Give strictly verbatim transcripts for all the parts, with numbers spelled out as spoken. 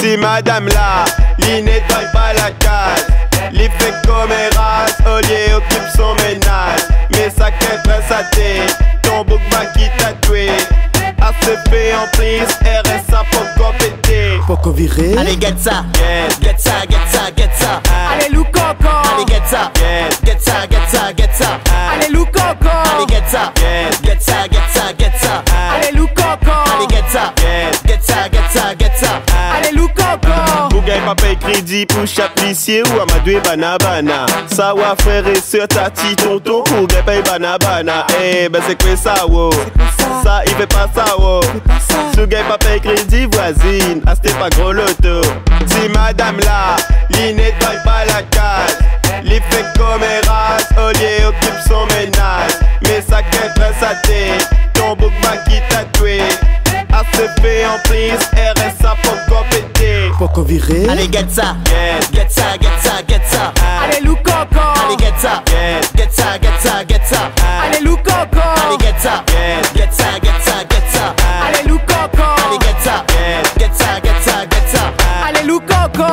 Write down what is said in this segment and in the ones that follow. Si madame là, il nettoie pas la case, il fait comme Eras, Ollier occupe son ménage. Mais sa crête reste à tête, ton bouc va qui t'a tué. A C P en plus, R S A pour compéter. Poco viré. Allez get ça, yes. Get ça, get ça, get ça. Allez Lou Coco. Allez get ça, yes. Get ça, get ça, get ça. Allez Lou Coco. Allez get ça, yes. Get ça, get ça, get ça. Allez Lou Coco. Allez get ça, yes. Get ça, get ça, get ça. Allez Lou Coco. Bougaille papa et crédit pour chaplissier ou amadoué banabana. Ça wa frère et sœur, tati, tonton, bougaille paye banabana. Eh ben c'est quoi ça wo? Ça il fait pas ça wo. Sougay papa et crédit voisine, ah c'était pas gros loto. Si madame là, il nettoie pas la case, il fait comme Eras, Ollier occupe son ménage. Mais sa quête reste à tête, ton bouc va qui t'a tué. A C P en plus, R S A pour compéter. Poco viré. Allez get ça, yes. Get ça, get ça, get ça. Allez Lou Coco. Allez get ça, yes. Get ça, get ça, get ça. Allez Lou Coco. Allez get ça, yes. Get ça, get ça, get ça. Allez Lou Coco. Allez get ça, yes. Get ça, get ça, get ça. Allez Lou Coco.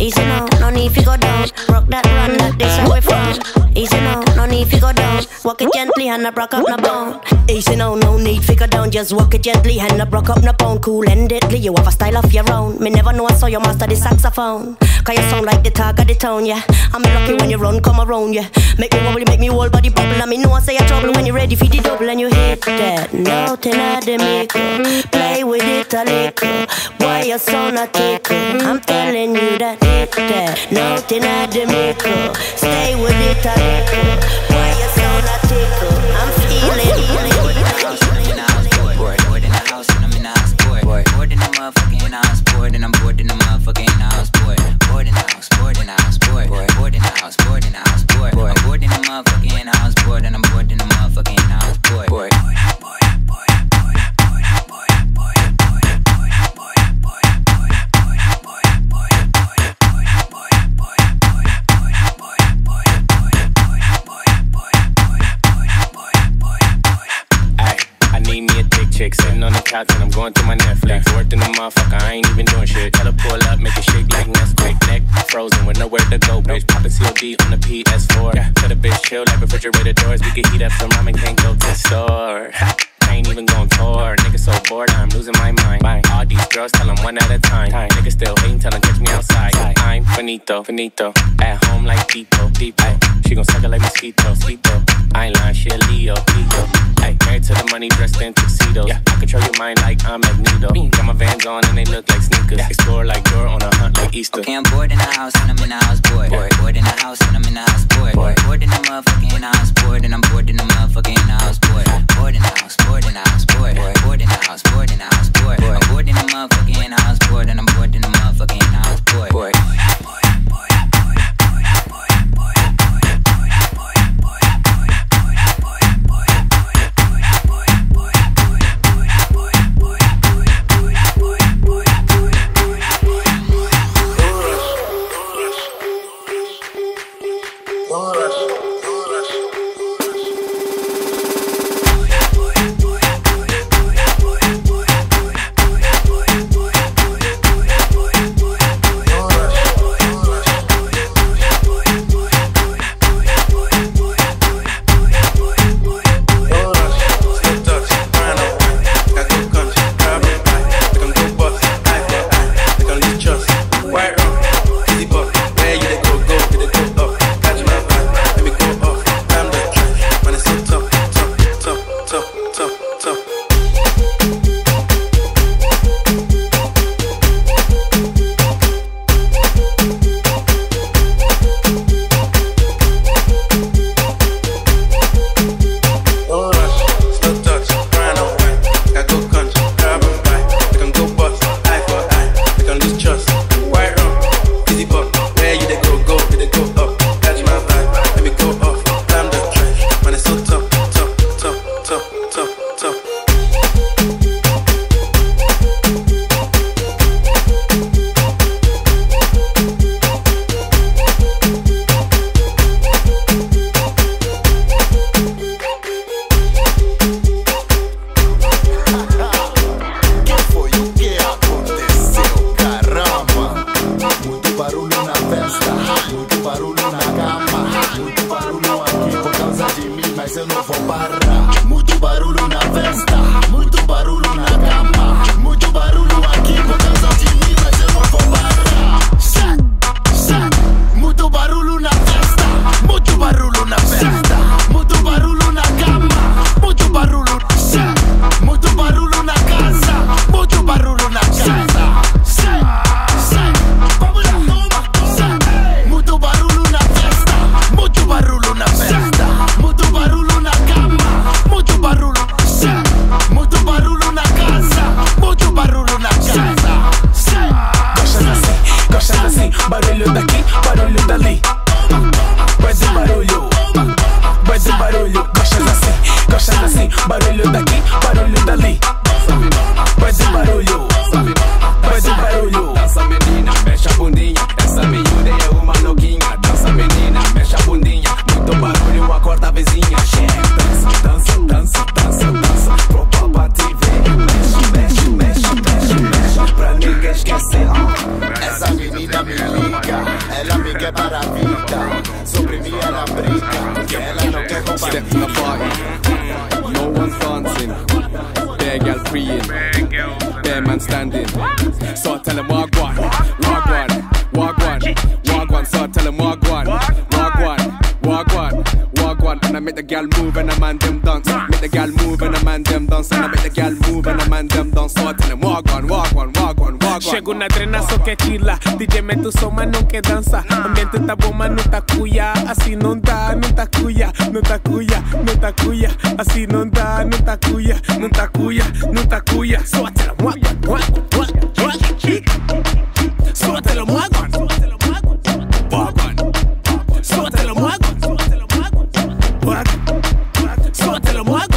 Easy now, no need to go down. Rock that run that this is away from. Easy now, no need to go down. Walk it gently and I broke up no bone. Easy now, no need to go down. Just walk it gently and I broke up no bone. Cool-handedly, you have a style of your own. Me never know I saw you master the saxophone. Cause you sound like the talk of the town, yeah. I'm lucky when you run, come around, yeah. Make me wobble, make me whole body bubble. I mean, no, I say you're trouble when you're ready for the double. And you hit that note in the middle. Play with it a little. Why you so not tickle? I'm telling you that hit that note in the middle. Stay with it a little. Why you so not tickle? I'm feeling, feeling. More than a house, I'm in a house, boy. More than a house, I'm in a house, boy. More than a motherfucking house, boy. Then I'm bored in a motherfucking house, boy. Bored in a house, bored in a house, boy. Bored in a house, bored in a house, boy. I'm bored in a motherfucking house, boy. Then I'm bored in a motherfucking house, boy. Boy, boy, boy, boy, boy, boy, boy, boy, boy, boy, boy, boy, boy, boy, boy, boy, boy, boy, boy, boy, boy, boy, boy, I need me a thick chick sitting on the couch and I'm going to my Netflix. Worked in the motherfucker, I ain't even doing shit. Tell her pull up, make it shake like Nesquik. Neck frozen with nowhere to go, bitch. Pop the C O D on the P S four. Tell the bitch chill like refrigerator doors. We can heat up some ramen, can't go to the store. I ain't even gon' tour. Nigga so bored, I'm losing my mind. Bye. All these girls tell 'em one at a time. time. Nigga still hatin', tell 'em catch me outside. Bye. I'm finito, finito. At home like Tito, Tito. She gon' suck it like mosquito, mosquito. I ain't lying, she a Leo, Leo. Ay, married to the money, dressed in tuxedos. Yeah. I control your mind like I'm Magneto. Mm. Got my Vans on and they look like sneakers. Yeah. Explore like you're on a hunt like Easter. Okay, I'm bored in the house and I'm in the house, boy. boy. Bored in the house and I'm in the house, boy. boy. Bored in the motherfucking house, bored. And I'm bored in the motherfucking house, boy. Bored in the house, bored. Bored in the house, boy. Bored in the house, bored in the house, boy. I'm bored in the motherfucking house, boy. And I'm bored in the motherfucking house, boy. Boy, boy, boy, boy, boy, boy, boy, boy, boy, boy, boy, que parasita sobre mi alambrita, que ela não quer compartilhar. No one's dancing, bare girl freeing, bare man standing. So tell him wagwan, wagwan, wagwan, wagwan. So tell him wagwan, wagwan, wagwan, wagwan. And I make the girl move and a man them dance. Make the girl move and a man them dance. And I make the girl move and a man them dance. So tell him wagwan, wagwan, wagwan. Llega una trenazo que chila, D J me tu soma no que danza. Ambiente está bomba, no está cuya, así no da, no está cuya, no está cuya, no está cuya, así no da, no está cuya, no está cuya, no está cuya. Suéltalo, muaguan, muaguan, muaguan, suéltalo, muaguan, muaguan, suéltalo, muaguan, muaguan, suéltalo, muaguan.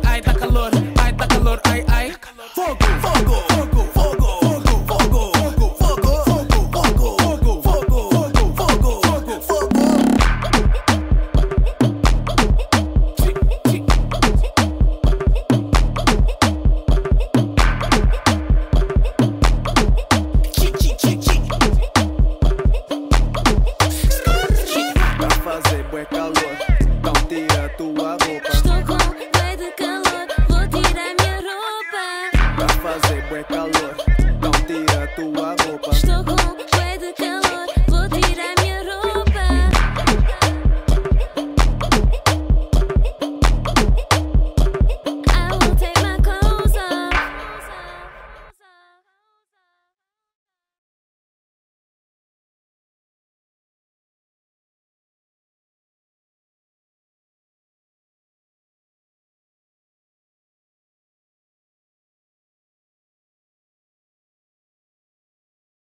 I